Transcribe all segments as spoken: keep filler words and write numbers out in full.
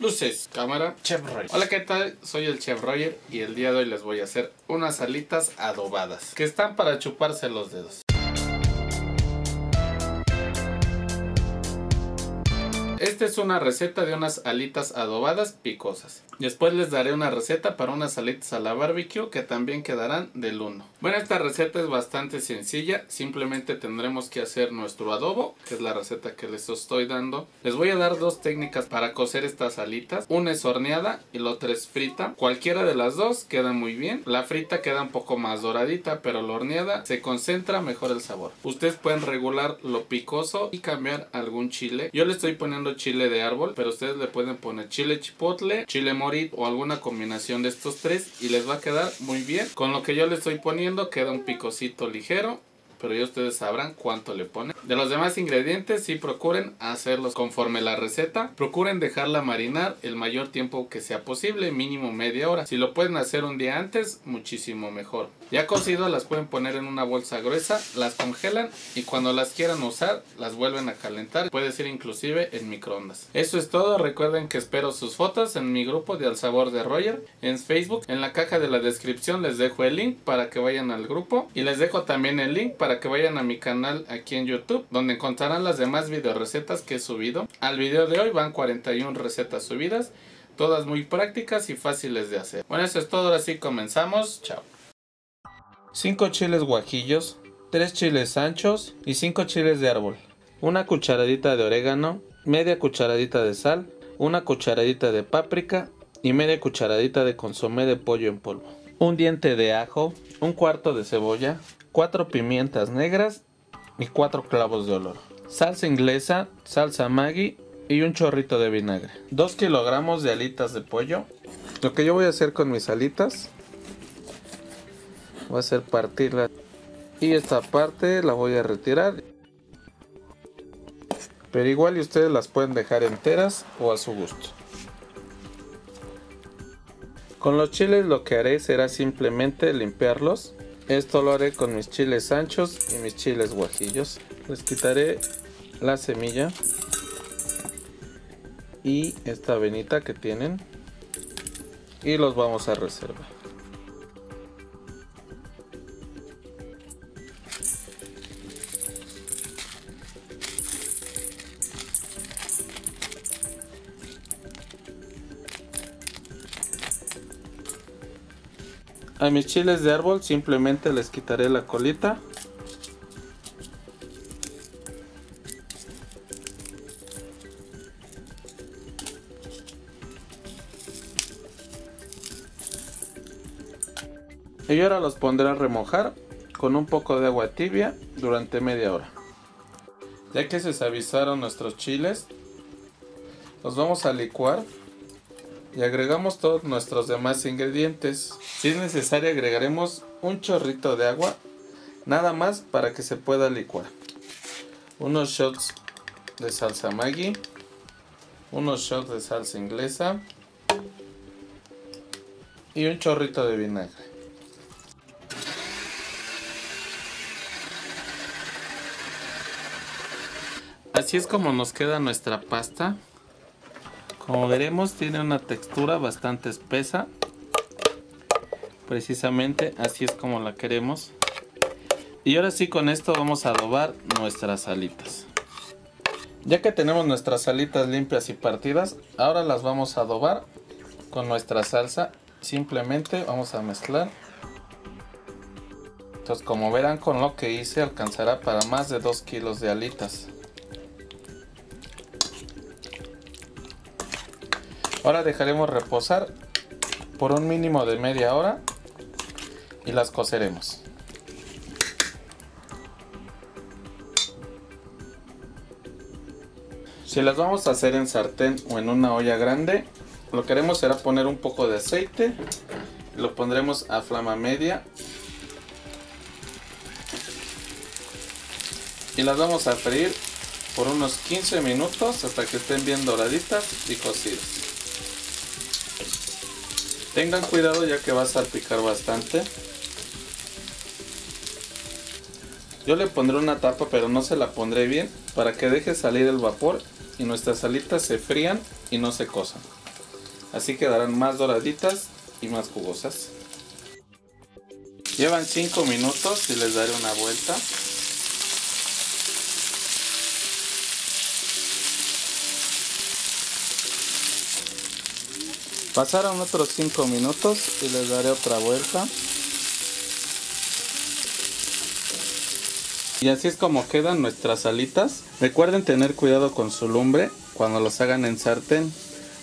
Luces, cámara, Chef Roger. Hola, ¿qué tal? Soy el Chef Roger y el día de hoy les voy a hacer unas alitas adobadas que están para chuparse los dedos. Esta es una receta de unas alitas adobadas picosas. Después les daré una receta para unas alitas a la barbecue que también quedarán del uno. Bueno, esta receta es bastante sencilla. Simplemente tendremos que hacer nuestro adobo, que es la receta que les estoy dando. Les voy a dar dos técnicas para cocer estas alitas. Una es horneada y la otra es frita. Cualquiera de las dos queda muy bien. La frita queda un poco más doradita, pero la horneada se concentra mejor el sabor. Ustedes pueden regular lo picoso y cambiar algún chile. Yo le estoy poniendo chile de árbol, pero ustedes le pueden poner chile chipotle, chile morit o alguna combinación de estos tres y les va a quedar muy bien. Con lo que yo le estoy poniendo queda un picocito ligero, pero ya ustedes sabrán cuánto le ponen. De los demás ingredientes sí procuren hacerlos conforme la receta. Procuren dejarla marinar el mayor tiempo que sea posible, mínimo media hora. Si lo pueden hacer un día antes, muchísimo mejor. Ya cocidas las pueden poner en una bolsa gruesa, las congelan y cuando las quieran usar, las vuelven a calentar. Puede ser inclusive en microondas. Eso es todo. Recuerden que espero sus fotos en mi grupo de Al Sabor de Roger en Facebook. En la caja de la descripción les dejo el link para que vayan al grupo y les dejo también el link para Para que vayan a mi canal aquí en YouTube, donde encontrarán las demás video recetas que he subido. Al video de hoy van cuarenta y una recetas subidas, todas muy prácticas y fáciles de hacer. Bueno, eso es todo, ahora sí comenzamos. Chao. cinco chiles guajillos, tres chiles anchos y cinco chiles de árbol, una cucharadita de orégano, media cucharadita de sal, una cucharadita de páprica y media cucharadita de consomé de pollo en polvo, un diente de ajo, un cuarto de cebolla, cuatro pimientas negras y cuatro clavos de olor, salsa inglesa, salsa Maggi y un chorrito de vinagre, dos kilogramos de alitas de pollo. Lo que yo voy a hacer con mis alitas, voy a hacer partirlas y esta parte la voy a retirar, pero igual y ustedes las pueden dejar enteras o a su gusto. Con los chiles lo que haré será simplemente limpiarlos. Esto lo haré con mis chiles anchos y mis chiles guajillos. Les quitaré la semilla y esta venita que tienen y los vamos a reservar. A mis chiles de árbol simplemente les quitaré la colita. Y ahora los pondré a remojar con un poco de agua tibia durante media hora. Ya que se suavizaron nuestros chiles, los vamos a licuar. Y agregamos todos nuestros demás ingredientes. Si es necesario agregaremos un chorrito de agua, nada más para que se pueda licuar. Unos shots de salsa Maggi, unos shots de salsa inglesa y un chorrito de vinagre. Así es como nos queda nuestra pasta. Como veremos, tiene una textura bastante espesa. Precisamente así es como la queremos. Y ahora sí, con esto vamos a adobar nuestras alitas. Ya que tenemos nuestras alitas limpias y partidas, ahora las vamos a adobar con nuestra salsa. Simplemente vamos a mezclar. Entonces, como verán, con lo que hice alcanzará para más de dos kilos de alitas. Ahora dejaremos reposar por un mínimo de media hora y las coceremos. Si las vamos a hacer en sartén o en una olla grande, lo que haremos será poner un poco de aceite, lo pondremos a flama media y las vamos a freír por unos quince minutos hasta que estén bien doraditas y cocidas. Tengan cuidado ya que va a salpicar bastante. Yo le pondré una tapa, pero no se la pondré bien para que deje salir el vapor y nuestras alitas se frían y no se cosan. Así quedarán más doraditas y más jugosas. Llevan cinco minutos y les daré una vuelta. Pasaron otros cinco minutos y les daré otra vuelta. Y así es como quedan nuestras alitas. Recuerden tener cuidado con su lumbre cuando los hagan en sartén.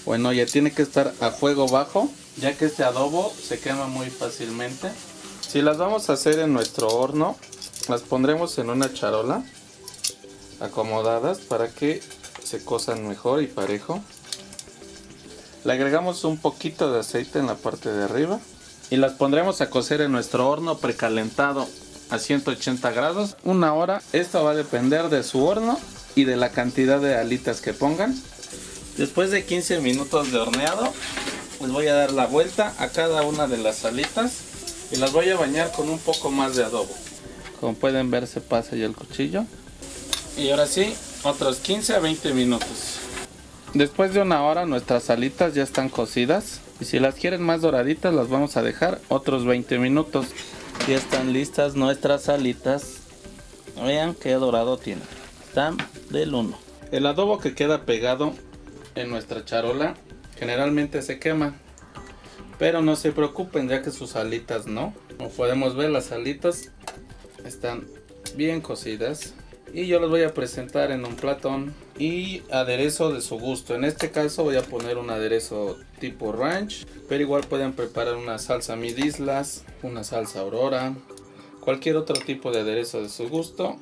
Bueno, ya tiene que estar a fuego bajo, ya que este adobo se quema muy fácilmente. Si las vamos a hacer en nuestro horno, las pondremos en una charola acomodadas para que se cosan mejor y parejo. Le agregamos un poquito de aceite en la parte de arriba y las pondremos a cocer en nuestro horno precalentado a ciento ochenta grados una hora. Esto va a depender de su horno y de la cantidad de alitas que pongan. Después de quince minutos de horneado, les voy a dar la vuelta a cada una de las alitas y las voy a bañar con un poco más de adobo. Como pueden ver, se pasa ya el cuchillo. Y ahora sí, otros quince a veinte minutos. Después de una hora nuestras alitas ya están cocidas, y si las quieren más doraditas las vamos a dejar otros veinte minutos. Ya están listas nuestras alitas. Vean qué dorado tiene. Están del uno. El adobo que queda pegado en nuestra charola generalmente se quema, pero no se preocupen ya que sus alitas no. Como podemos ver, las alitas están bien cocidas. Y yo los voy a presentar en un platón y aderezo de su gusto. En este caso voy a poner un aderezo tipo ranch, pero igual pueden preparar una salsa mid islas, una salsa aurora, cualquier otro tipo de aderezo de su gusto.